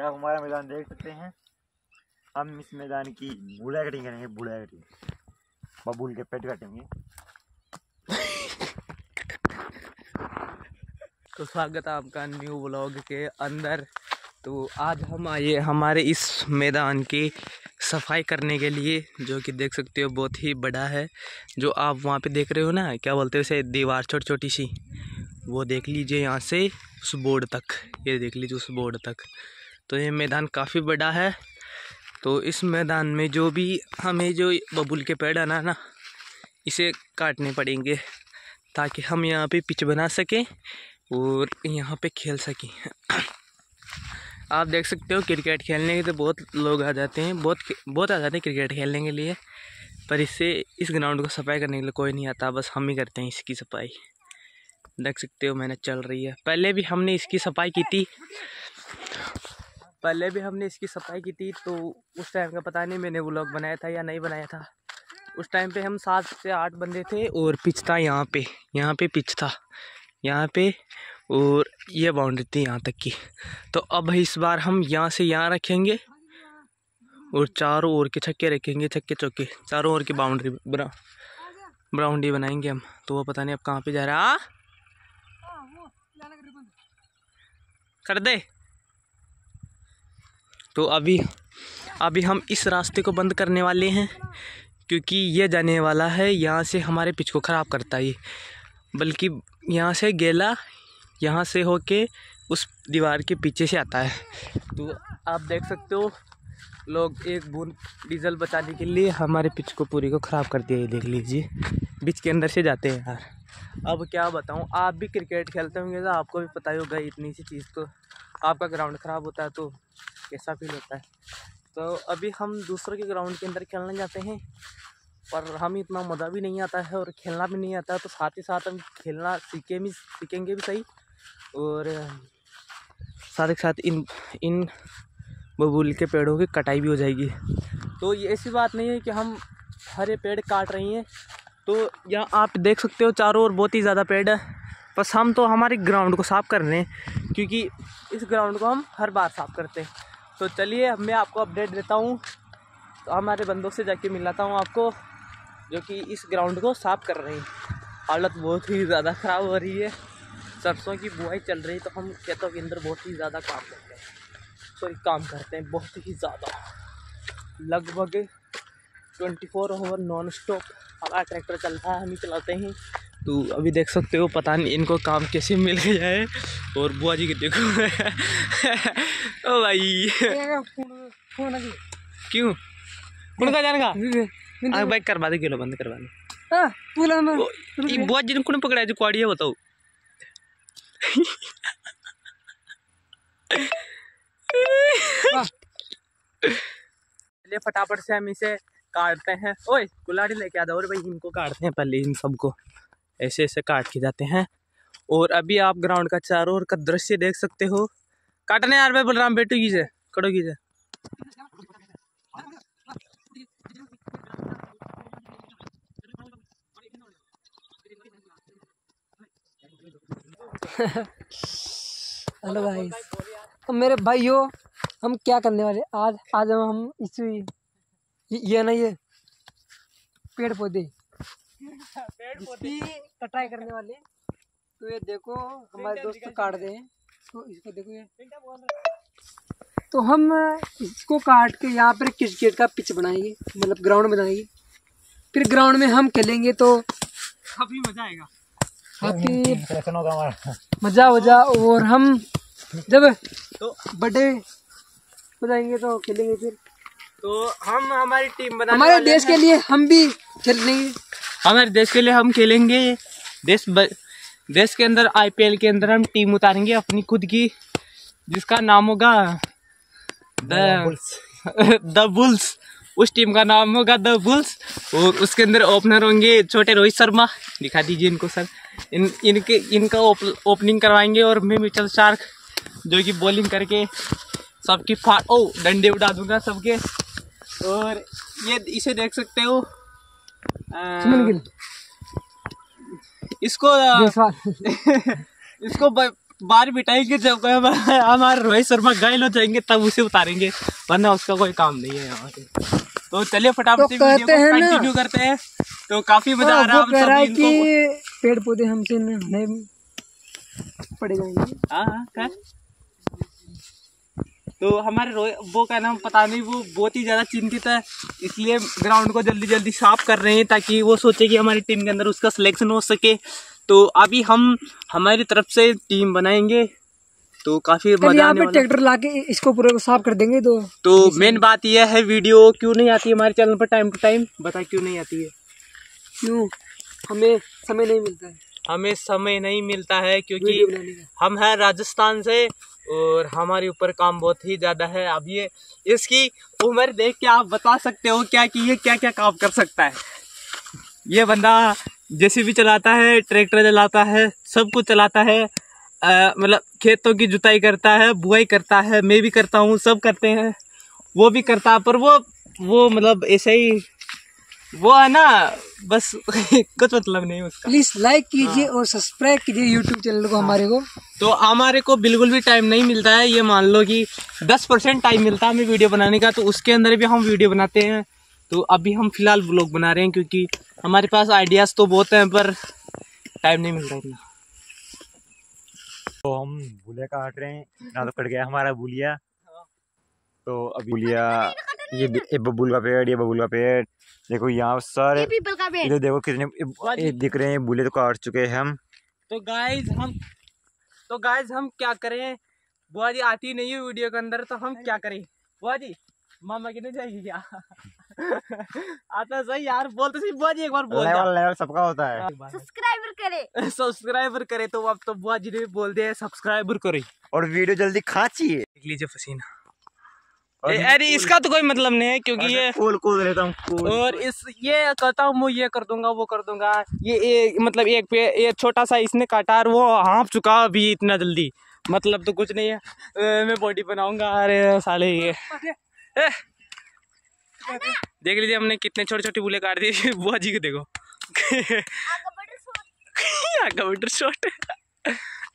आप हमारा मैदान देख सकते हैं। हम इस मैदान की बूढ़ा कटिंग करेंगे, बूढ़ा कटिंग, बबूल के पेट काटेंगे। तो स्वागत है आपका न्यू ब्लॉग के अंदर। तो आज हम आए हमारे इस मैदान की सफाई करने के लिए, जो कि देख सकते हो बहुत ही बड़ा है। जो आप वहाँ पे देख रहे हो ना, क्या बोलते हो उसे, दीवार छोटी छोटी सी, वो देख लीजिए यहाँ से उस बोर्ड तक, ये देख लीजिए उस बोर्ड तक। तो ये मैदान काफ़ी बड़ा है। तो इस मैदान में जो भी हमें जो बबूल के पेड़ आना ना, इसे काटने पड़ेंगे ताकि हम यहाँ पे पिच बना सकें और यहाँ पे खेल सकें। आप देख सकते हो क्रिकेट खेलने के तो बहुत लोग आ जाते हैं, बहुत आ जाते हैं क्रिकेट खेलने के लिए, पर इससे इस ग्राउंड को सफाई करने के लिए कोई नहीं आता, बस हम ही करते हैं इसकी सफाई। देख सकते हो मेहनत चल रही है। पहले भी हमने इसकी सफाई की थी, तो उस टाइम का पता नहीं मैंने व्लॉग बनाया था या नहीं बनाया था। उस टाइम पे हम 7 से 8 बंदे थे और पिच था यहाँ पे पिच था यहाँ पे, और ये बाउंड्री थी यहाँ तक की। तो अब इस बार हम यहाँ से यहाँ रखेंगे और चारों ओर के छक्के रखेंगे, छक्के चौके, चारों ओर की बाउंड्री बाउंड्री बनाएंगे हम। तो वो पता नहीं अब कहाँ पर जा रहा, कर दे। तो अभी हम इस रास्ते को बंद करने वाले हैं, क्योंकि ये जाने वाला है यहाँ से, हमारे पिच को ख़राब करता है, बल्कि यहाँ से गेला यहाँ से होके उस दीवार के पीछे से आता है। तो आप देख सकते हो लोग एक बूंद डीजल बचाने के लिए हमारे पिच को पूरी को ख़राब कर दिया। ये देख लीजिए पिच के अंदर से जाते हैं यार। अब क्या बताऊँ, आप भी क्रिकेट खेलते होंगे तो आपको भी पता ही होगा, इतनी सी चीज़ को आपका ग्राउंड ख़राब होता है तो कैसा फील होता है। तो अभी हम दूसरों के ग्राउंड के अंदर खेलने जाते हैं, पर हमें इतना मज़ा भी नहीं आता है और खेलना भी नहीं आता है। तो साथ ही साथ हम खेलना सीखेंगे भी सही, और साथ ही साथ इन बबूल के पेड़ों की कटाई भी हो जाएगी। तो ये ऐसी बात नहीं है कि हम हरे पेड़ काट रही हैं। तो यहाँ आप देख सकते हो चारों ओर बहुत ही ज़्यादा पेड़ है, बस हम तो हमारे ग्राउंड को साफ़ कर रहे हैं, क्योंकि इस ग्राउंड को हम हर बार साफ़ करते हैं। तो चलिए मैं आपको अपडेट देता हूँ, तो हमारे बंदों से जाके मिलाता हूँ आपको, जो कि इस ग्राउंड को साफ़ कर रहे हैं। हालत बहुत ही ज़्यादा ख़राब हो रही है, सरसों की बुआई चल रही है, तो हम खेतों के अंदर बहुत ही ज़्यादा काम करते हैं बहुत ही ज़्यादा। लगभग 24 आवर नॉन स्टॉप हमारा ट्रैक्टर चलता है, हम ही चलाते हैं। तो अभी देख सकते हो, पता नहीं इनको काम कैसे मिल गया है। और बुआ जी के देखो ओ भाई क्यों कुणका जाने का बाइक करवा दे, किलो बंद करवा दे। बुआ जी ने कुण पकड़ा जो कुआड़ी है, बताओ चलिए फटाफट से हम इसे काटते हैं। ओए कुलाड़ी लेके आता, और भाई इनको काटते हैं पहले, इन सबको ऐसे ऐसे काट के जाते हैं। और अभी आप ग्राउंड का चारों ओर का दृश्य देख सकते हो। काटने यार भाई बलराम बेटू कीजिए, कड़ो कीजिए। हेलो भाई, तो मेरे भाइयों हम क्या करने वाले आज हम इस ये ना ये पेड़ पौधे कटाई करने वाले। तो ये देखो हमारे दोस्त को काट दे, तो इसको देखो ये, तो हम इसको काट के यहाँ पर क्रिकेट का पिच बनाएंगे, मतलब ग्राउंड बनाएंगे। फिर ग्राउंड में हम खेलेंगे तो काफी मजा आएगा, काफी मजा वजा। और हम जब तो बड़े हो जाएंगे तो खेलेंगे फिर। तो हम हमारी टीम बना, हमारे देश के लिए हम भी खेलेंगे, हमारे देश के लिए हम खेलेंगे। देश के अंदर IPL के अंदर हम टीम उतारेंगे अपनी खुद की, जिसका नाम होगा द बुल्स। उस टीम का नाम होगा द बुल्स, और उसके अंदर ओपनर होंगे छोटे रोहित शर्मा, दिखा दीजिए इनको सर। इनका ओपनिंग करवाएंगे, और मैं मिचेल स्टार्क जो कि बॉलिंग करके सबकी डंडे उड़ा दूंगा सबके। और ये इसे देख सकते हो, सुमन गिल इसको इसको बार बिठाएंगे जब हमारे रोहित शर्मा घायल हो जाएंगे तब उसे उतारेंगे, वरना उसका कोई काम नहीं है यहाँ पे। तो चलिए फटाफट से कंटिन्यू करते हैं। तो काफी मजा आ रहा है कि पेड़ पौधे हमसे नहीं पड़े जाएंगे। हाँ तो हमारे वो क्या नाम पता नहीं, वो बहुत ही ज़्यादा चिंतित है, इसलिए ग्राउंड को जल्दी जल्दी साफ कर रहे हैं ताकि वो सोचे कि हमारी टीम के अंदर उसका सिलेक्शन हो सके। तो अभी हम हमारी तरफ से टीम बनाएंगे। तो काफ़ी यहाँ पे ट्रैक्टर लाके इसको पूरे को साफ कर देंगे। तो मेन बात यह है, वीडियो क्यों नहीं आती हमारे चैनल पर टाइम टू टाइम? बता क्यों नहीं आती है? क्यों हमें समय नहीं मिलता है? हमें समय नहीं मिलता है क्योंकि हम हैं राजस्थान से और हमारे ऊपर काम बहुत ही ज़्यादा है। अब ये इसकी उम्र देख के आप बता सकते हो क्या कि ये क्या क्या काम कर सकता है। ये बंदा जेसीबी चलाता है, ट्रैक्टर चलाता है, सब कुछ चलाता है, मतलब खेतों की जुताई करता है, बुआई करता है, मैं भी करता हूँ, सब करते हैं, वो भी करता है। पर वो मतलब ऐसे ही वो है ना, बस कुछ मतलब नहीं उसका। प्लीज लाइक कीजिए और सब्सक्राइब कीजिए यूट्यूब चैनल को हमारे को। तो हमारे को बिल्कुल भी टाइम नहीं मिलता है। ये मान लो कि 10% टाइम मिलता है हमें वीडियो बनाने का, तो उसके अंदर भी हम वीडियो बनाते हैं। तो अभी हम फिलहाल ब्लॉग बना रहे हैं क्योंकि हमारे पास आइडियाज़ तो बहुत हैं पर टाइम नहीं मिल रहा इतना। तो हम बुलिया काट रहे हैं ना, तो कट गया हमारा बुलिया। तो अभी बुलिया ये बबूल का पेड़, ये बबूल का पेड़ देखो, यहाँ सारे इधर देखो कितने ये दिख रहे हैं, बुले तो काट चुके हैं हम। तो गाइज हम क्या करें? बुआ जी आती नहीं है वीडियो के अंदर, तो हम क्या करें? बुआ जी मामा कितने जाएगी क्या? आता सही यार, बोलते सही बुआ जी एक बार बोल। लेवल सबका होता है। सब्सक्राइबर करे, सब्सक्राइबर करे। तो अब तो बुआ जी ने भी बोल दिया सब्सक्राइबर करे और वीडियो जल्दी खाचिए। लीजिए पसीना। अरे इसका तो कोई मतलब नहीं है क्योंकि ये कोल रहता हूं और इस ये कहता हूँ ये कर दूंगा वो कर दूंगा। ये मतलब एक पे एक छोटा सा इसने काटा और वो हाँप चुका अभी इतना जल्दी, मतलब तो कुछ नहीं है। मैं बॉडी बनाऊंगा। अरे साले ये देख लीजिए हमने कितने छोटे छोटे बुले काट दिए। बुआ जी को देखो, आगा बटर शॉट।